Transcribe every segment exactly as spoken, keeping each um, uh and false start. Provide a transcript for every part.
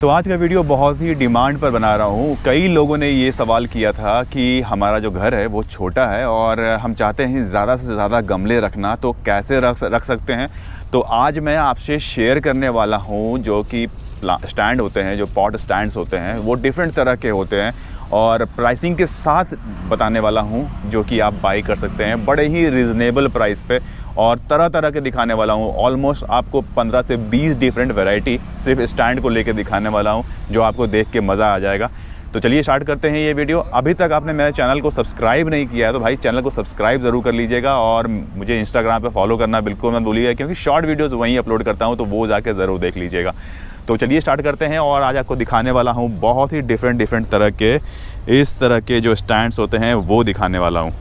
तो आज का वीडियो बहुत ही डिमांड पर बना रहा हूँ। कई लोगों ने ये सवाल किया था कि हमारा जो घर है वो छोटा है और हम चाहते हैं ज़्यादा से ज़्यादा गमले रखना, तो कैसे रख रख सकते हैं। तो आज मैं आपसे शेयर करने वाला हूँ जो कि स्टैंड होते हैं, जो पॉट स्टैंड्स होते हैं वो डिफरेंट तरह के होते हैं और प्राइसिंग के साथ बताने वाला हूँ जो कि आप बाई कर सकते हैं बड़े ही रिजनेबल प्राइस पे, और तरह तरह के दिखाने वाला हूँ। ऑलमोस्ट आपको पंद्रह से बीस डिफरेंट वैरायटी सिर्फ स्टैंड को लेके दिखाने वाला हूँ जो आपको देख के मज़ा आ जाएगा। तो चलिए स्टार्ट करते हैं ये वीडियो। अभी तक आपने मेरे चैनल को सब्सक्राइब नहीं किया है तो भाई चैनल को सब्सक्राइब ज़रूर कर लीजिएगा और मुझे इंस्टाग्राम पर फॉलो करना बिल्कुल मत भूलिएगा, क्योंकि शॉर्ट वीडियोज़ वहीं अपलोड करता हूँ तो वो जाके ज़रूर देख लीजिएगा। तो चलिए स्टार्ट करते हैं। और आज आपको दिखाने वाला हूँ बहुत ही डिफरेंट डिफरेंट तरह के इस तरह के जो स्टैंड्स होते हैं वो दिखाने वाला हूँ।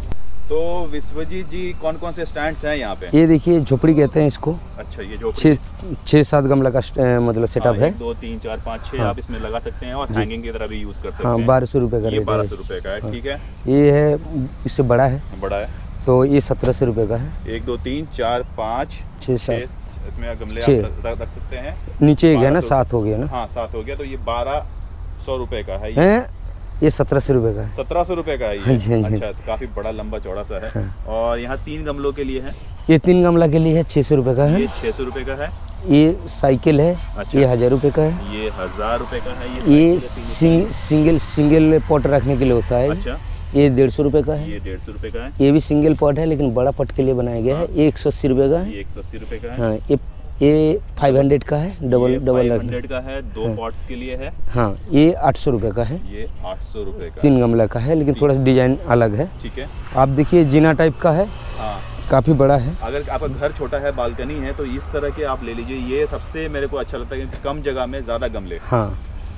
तो विश्वजीत जी, कौन कौन से स्टैंड्स हैं यहाँ पे? ये देखिए झोपड़ी कहते हैं इसको। अच्छा, ये झोपड़ी छः सात गमला का मतलब सेटअप है। दो तीन चार पाँच छः आप इसमें लगा सकते हैं और हैंगिंग की तरह भी यूज़ कर सकते हैं। बारह सौ रुपये का, बारह सौ रुपये का है। ठीक है, ये है, इससे बड़ा है, बड़ा है तो ये सत्रह सौ रुपये का है। एक दो तीन चार पाँच छः सात इसमें गमले आप रख सकते हैं। नीचे गया ना, सात हो गया ना। हाँ, सात हो गया। तो ये बारह सौ रुपये का है, ये ये सत्रह सौ रुपये का है। सत्रह सौ रुपये का है ये। जी जी। अच्छा, काफ़ी बड़ा लंबा चौड़ा सा है। हाँ। और यहाँ तीन गमलों के लिए है, ये तीन गमला के लिए है। छः सौ रुपये का है, छः सौ रुपये का है। ये साइकिल है। अच्छा। ये हज़ार रुपये का है, ये हज़ार रुपये का है। ये सिंगल सिंगल पॉट रखने के लिए होता है। ये डेढ़ सौ रुपये का है, ये डेढ़ सौ रुपये का है। ये भी सिंगल पॉट है लेकिन बड़ा पॉट के लिए बनाया गया है। ये एक सौ अस्सी रुपये का है, एक सौ अस्सी रुपये का है। हाँ, ये ये फाइव हंड्रेड का है, डबल डबल हंड्रेड का है, दो पॉट्स के लिए है। हाँ, ये आठ सौ रुपये का है, ये आठ सौ रुपये का। तीन गमला का है लेकिन थोड़ा सा डिजाइन अलग है। ठीक है, आप देखिए जीना टाइप का है, काफ़ी बड़ा है। अगर आपका घर छोटा है, बालकनी है तो इस तरह के आप ले लीजिए। ये सबसे मेरे को अच्छा लगता है कि कम जगह में ज़्यादा गमले। हाँ,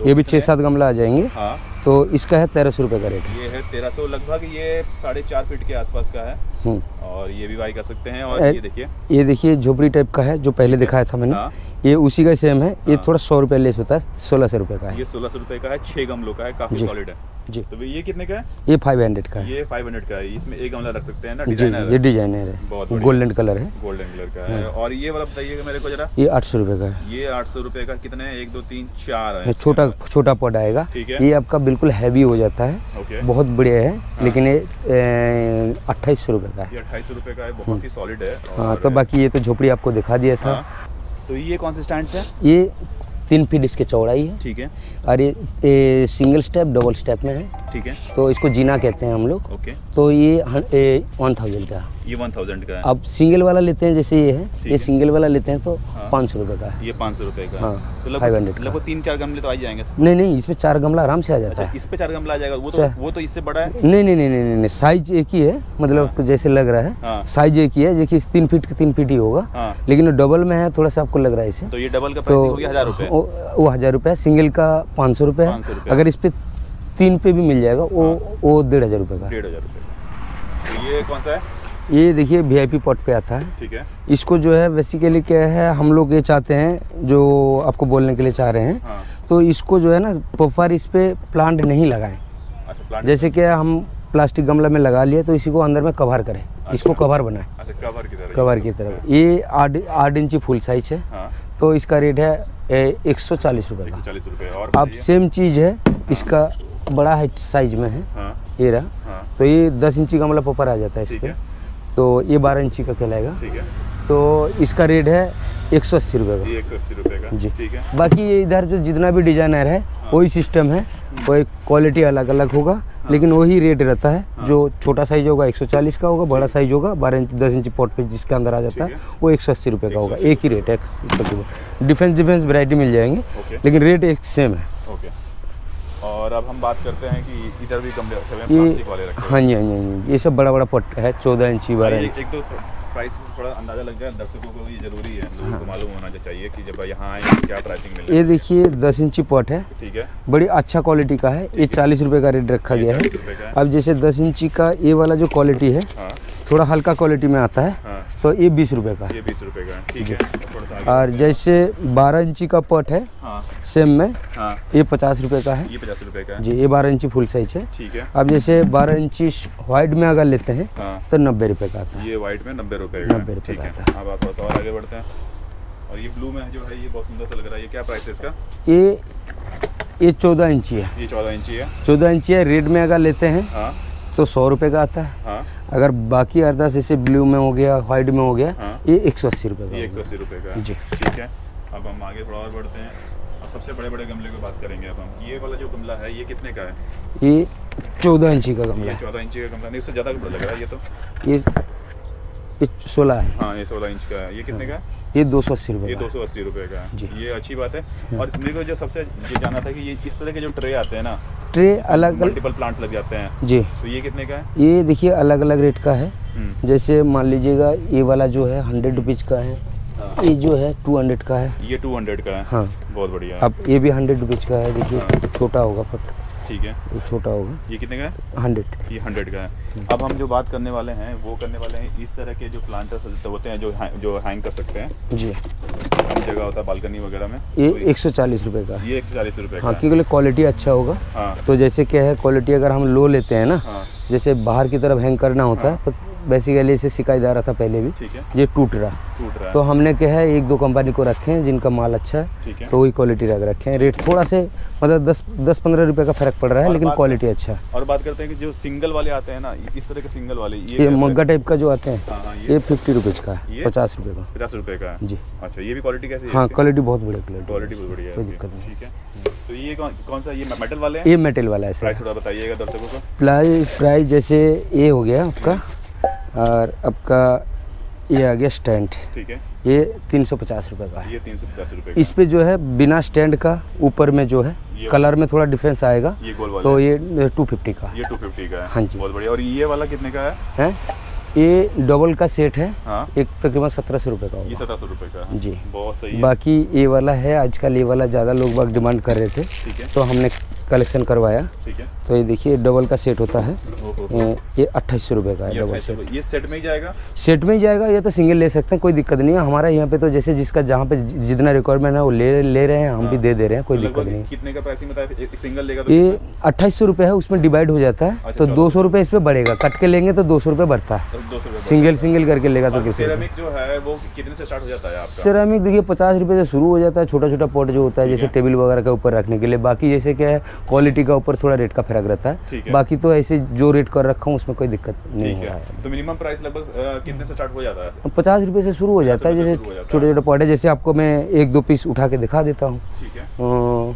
ये भी छः सात गमला आ जाएंगे। हाँ। तो इसका है तेरह सौ रुपये का रेट, ये है तेरह सौ लगभग। ये साढ़े चार फीट के आसपास का है और ये भी बाई कर सकते हैं। और ए, ये देखिए, ये देखिए झोपड़ी टाइप का है जो पहले दिखाया था मैंने। हाँ। ये उसी का सेम है। हाँ। ये थोड़ा सौ रुपये लेस होता है, सोलह सौ रुपये का है, ये सोलह सौ रुपये का है। छः गमलों का है, काफ़ी सॉलिड है जी। तो ये कितने का है? ये फाइव हंड्रेड का है, ये फाइव हंड्रेड का है। इसमें एक गमला रख सकते हैं ना, डिजाइनर, ये डिजाइनर है, गोल्डन कलर है, गोल्डन कलर का है। और ये वाला बताइएगा मेरे को जरा, ये आठ सौ रुपये का है, ये आठ सौ रुपये का। कितने हैं? एक दो तीन चार है, छोटा छोटा पॉट आएगा। ये आपका बिल्कुल हैवी हो जाता है, बहुत बढ़िया है लेकिन ये अट्ठाईस सौ रुपये का है, अट्ठाईस सौ रुपये का है, बहुत ही सॉलिड है। हाँ, तो बाकी ये तो झोपड़ी आपको दिखा दिया था। तो ये कौन से स्टैंड है? ये तीन फीट इसके चौड़ाई है। ठीक है। और ये, ये सिंगल स्टेप डबल स्टेप में है। ठीक है, तो इसको जीना कहते हैं हम लोग। ओके। तो ये वन थाउजेंड का, ये वन थाउजेंड का है। अब सिंगल वाला लेते हैं जैसे ये है, ये सिंगल वाला लेते हैं तो पाँच सौ रुपये का है, ये पाँच सौ रुपये का। हाँ, तो फाइव हंड्रेड का। तीन चार गमले तो आ जाएंगे? नहीं नहीं, इसमें चार गमला आराम से आ जाता है। इस पर चार गमला आ जाएगा, वो तो वो तो इससे बड़ा है। नहीं नहीं नहीं नहीं, साइज एक ही है, मतलब जैसे लग रहा है साइज एक ही है। देखिए तीन फीट का तीन फीट ही होगा लेकिन डबल में है, थोड़ा सा आपको लग रहा है इसे। तो ये डबल का हज़ार रुपये, वो हज़ार रुपये, सिंगल का पाँच सौ रुपये है। अगर इस पर तीन पे भी मिल जाएगा वो वो डेढ़ हज़ार रुपये का, डेढ़ हज़ार रुपये का। ये कौन सा है? ये देखिए वीआईपी पॉट पे आता है। ठीक है, इसको जो है बेसिकली क्या है, हम लोग ये चाहते हैं जो आपको बोलने के लिए चाह रहे हैं। हाँ। तो इसको जो है ना प्रोपर इस पर प्लांट नहीं लगाएं। अच्छा, जैसे क्या हम प्लास्टिक गमला में लगा लिए तो इसी को अंदर में कवर करें, इसको कवर बनाएं। अच्छा, कवर की तरफ, कवर की तरफ। ये आठ आठ इंची फुल साइज है। हाँ। तो इसका रेट है एक सौ चालीस रुपये का, चालीस रुपये। और अब सेम चीज़ है, इसका बड़ा है साइज में है। हाँ। ये रहा। हाँ। तो ये दस इंची गमला पोपर आ जाता है इस पर, तो ये बारह इंची का कहलाएगा। ठीक है, तो इसका रेट है एक सौ अस्सी रुपये का, एक सौ अस्सी रुपये का जी। ठीक है, बाकी ये इधर जो जितना भी डिजाइनर है वही सिस्टम है, वही क्वालिटी अलग अलग होगा लेकिन वही रेट रहता है। हाँ। जो छोटा साइज होगा एक सौ चालीस का होगा, बड़ा साइज होगा बारह इंच दस इंच पॉट पे जिसके अंदर आ जाता है वो एक सौ अस्सी रुपये का होगा। एक ही रेट है, डिफरेंस डिफरेंस वैरायटी मिल जाएंगे लेकिन रेट एक सेम है। ओके, और अब हम बात करते हैं कि इधर भी गमले रखे हुए हैं, प्लास्टिक वाले रखे हुए हैं। हाँ जी हाँ जी हाँ जी, ये सब बड़ा बड़ा पॉट है, चौदह इंची बारह इंच। एक तो प्राइस थोड़ा अंदाज़ा लग जाए दर्शकों को, ये जरूरी है, लोगों को मालूम होना चाहिए कि जब यहाँ आएँ क्या प्राइसिंग मिले। ये देखिए दस इंची पॉट है। ठीक है, बड़ी अच्छा क्वालिटी का है, ये चालीस रुपये का रेट रखा गया है। अब जैसे दस इंची का ये वाला जो क्वालिटी है थोड़ा हल्का क्वालिटी में आता है। हाँ। तो ये बीस रुपये का, ये बीस रुपये का। ठीक है, और जैसे बारह इंची का पॉट है। हाँ। सेम में। हाँ। ये पचास रुपये का है, ये पचास रुपये का जी, ये बारह इंची फुल साइज है। ठीक है, अब जैसे बारह इंची वाइड में अगर लेते हैं। हाँ। तो नब्बे रुपये का आता है, ये वाइड में नब्बे रुपये, नब्बे रुपये का आता है। अब आप थोड़ा और आगे बढ़ते हैं। और ये ब्लू में जो है ये बहुत सुंदर सा लग रहा है, ये क्या प्राइस है इसका? ये ये चौदह इंची है, ये चौदह इंची है, चौदह इंची है। रेड में अगर लेते हैं हाँ। तो सौ रुपये का आता है हाँ। अगर बाकी अर्धा जैसे ब्लू में हो गया, व्हाइट में हो गया हाँ। ये एक सौ अस्सी रुपये का, एक सौ अस्सी रुपये का जी। ठीक है, अब हम आगे थोड़ा और बढ़ते हैं। अब सबसे बड़े बड़े गमले की बात करेंगे। अब हम ये वाला जो गमला है ये कितने का है? ये चौदह इंची का गमला, चौदह इंची का गमला नहीं, उससे ज़्यादा गमला लग रहा है ये तो। ये सोलह है हाँ, ये सोलह इंच का है। ये कितने का है? ये दो सौ अस्सी रुपये, ये दो सौ अस्सी रुपये का है जी। ये अच्छी बात है हाँ। और मेरे को जो सबसे ये जाना था कि ये किस तरह के जो ट्रे आते हैं ना, ट्रे अलग मल्टीपल प्लांट्स लग जाते हैं जी, तो ये कितने का है? ये देखिए अलग अलग रेट का है। जैसे मान लीजिएगा ये वाला जो है हंड्रेड रुपीज़ का है हाँ। ये जो है टू हंड्रेड का है, ये टू हंड्रेड का है हाँ, बहुत बढ़िया। अब ये भी हंड्रेड रुपीज़ का है, देखिए छोटा होगा फट, ठीक है ये छोटा होगा। ये कितने का है? हंड्रेड, ये हंड्रेड का है। अब हम जो बात करने वाले हैं वो करने वाले हैं इस तरह के जो प्लांटर्स होते हैं जो हाँ, जो हैंग कर सकते हैं जी, कम जगह होता है बालकनी वगैरह में। ये एक सौ चालीस रुपये का, ये एक सौ चालीस रुपये हाँ, क्योंकि क्वालिटी अच्छा होगा हाँ। तो जैसे क्या है, क्वालिटी अगर हम लो लेते हैं ना हाँ। जैसे बाहर की तरफ हैंग करना होता है तो बेसिकली इसे शिकायत आ रहा था पहले भी, ये टूट रहा टूट रहा तो हमने क्या है एक दो कंपनी को रखे हैं जिनका माल अच्छा है, तो वही क्वालिटी रख रखे हैं। रेट थोड़ा से मतलब दस दस पंद्रह रुपए का फर्क पड़ रहा है, लेकिन क्वालिटी अच्छा है। और बात करते हैं कि जो सिंगल वाले आते हैं ना, इस तरह के सिंगल वाले, ये मग्गा टाइप का जो आते हैं, ये फिफ्टी रुपीज़ का है, पचास रुपये का, पचास रुपये का जी। अच्छा, ये भी क्वालिटी कैसी है? हाँ क्वालिटी बहुत बढ़िया, क्वालिटी बहुत बढ़िया, कोई दिक्कत नहीं। ठीक है, तो ये कौन सा, ये मेटल वाले हैं? ये मेटल वाला है सर, थोड़ा बताइएगा दर्शकों को। प्राइस प्राइस जैसे ये हो गया आपका, और आपका ये आ गया स्टैंड, ठीक है ये तीन सौ पचास रुपये का है, ये तीन सौ पचास रुपये। इस पे जो है बिना स्टैंड का ऊपर में जो है कलर में थोड़ा डिफरेंस आएगा, ये गोल तो ये टू फिफ्टी का, ये टू फिफ्टी का है हाँ जी, बहुत बढ़िया। और ये वाला कितने का है? है? ये डबल का सेट है हाँ? एक तकरीबन सत्रह सौ रुपये का होगा, ये सत्रह सौ रुपये का है जी, बहुत सही है। बाकी ये वाला है, आजकल ये वाला ज़्यादा लोग बाग डिमांड कर रहे थे तो हमने कलेक्शन करवाया, ठीक है। तो ये देखिए डबल का सेट होता है, ये अट्ठाईस सौ रुपये का है डबल सेट। ये सेट में ही जाएगा, सेट में ही जाएगा, या तो सिंगल ले सकते हैं, कोई दिक्कत नहीं है। हमारा यहाँ पे तो जैसे जिसका जहाँ पे जितना रिक्वायरमेंट है वो ले ले रहे हैं, हम भी दे दे रहे हैं, कोई दिक्कत नहीं। कितने का प्राइसिंग बताया सिंगल लेगा? ये अट्ठाईस सौ रुपये है, उसमें डिवाइड हो जाता है तो दो सौ रुपये इस पर बढ़ेगा, कट के लेंगे तो दो सौ रुपये बढ़ता है, सिंगल सिंगल करके लेगा तो। किसी सिरेमिक जो है वो कितने से स्टार्ट हो जाता है आपका? सिरेमिक देखिए पचास रुपये से शुरू हो जाता है, छोटा छोटा पॉट जो होता है जैसे टेबल वगैरह के ऊपर रखने के लिए। बाकी जैसे क्या है क्वालिटी का ऊपर थोड़ा रेट का फर्क रहता है, बाकी तो ऐसे जो रेट कर रखा हूँ उसमें कोई दिक्कत नहीं हो रहा है। तो मिनिमम प्राइस लगभग कितने से स्टार्ट हो जाता है? पचास रुपये से शुरू हो जाता है, जैसे छोटे छोटे पॉट है। जैसे आपको मैं एक दो पीस उठा के दिखा देता हूँ,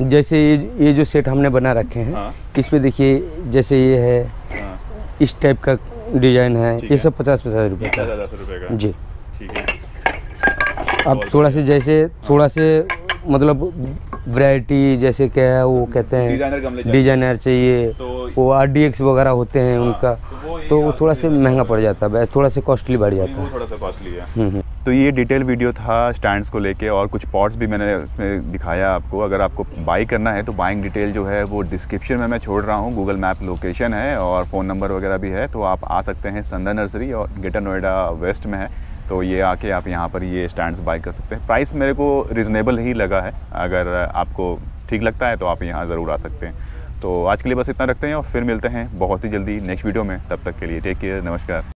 जैसे ये ये जो सेट हमने बना रखे हैं हाँ। किस पे देखिए जैसे ये है हाँ। इस टाइप का डिजाइन है, ये सब पचास पचास रुपये का जी। ठीक है, अब थोड़ा से जैसे हाँ। थोड़ा से मतलब वैरायटी जैसे क्या है वो कहते हैं डिजाइनर चाहिए, तो वो आर डी एक्स वगैरह होते हैं हाँ। उनका तो, तो वो थोड़ा से महंगा पड़ जाता है, थोड़ा से कॉस्टली बढ़ जाता है, थोड़ा सा कॉस्टली है। तो ये डिटेल वीडियो था स्टैंड्स को लेके, और कुछ पॉट्स भी मैंने उसमें दिखाया आपको। अगर आपको बाई करना है तो बाइंग डिटेल जो है वो डिस्क्रिप्शन में मैं छोड़ रहा हूँ, गूगल मैप लोकेशन है और फ़ोन नंबर वगैरह भी है, तो आप आ सकते हैं। संध्या नर्सरी और ग्रेटर नोएडा वेस्ट में है, तो ये आके आप यहाँ पर ये स्टैंड्स बाई कर सकते हैं। प्राइस मेरे को रिजनेबल ही लगा है, अगर आपको ठीक लगता है तो आप यहाँ ज़रूर आ सकते हैं। तो आज के लिए बस इतना रखते हैं और फिर मिलते हैं बहुत ही जल्दी नेक्स्ट वीडियो में, तब तक के लिए टेक केयर, नमस्कार।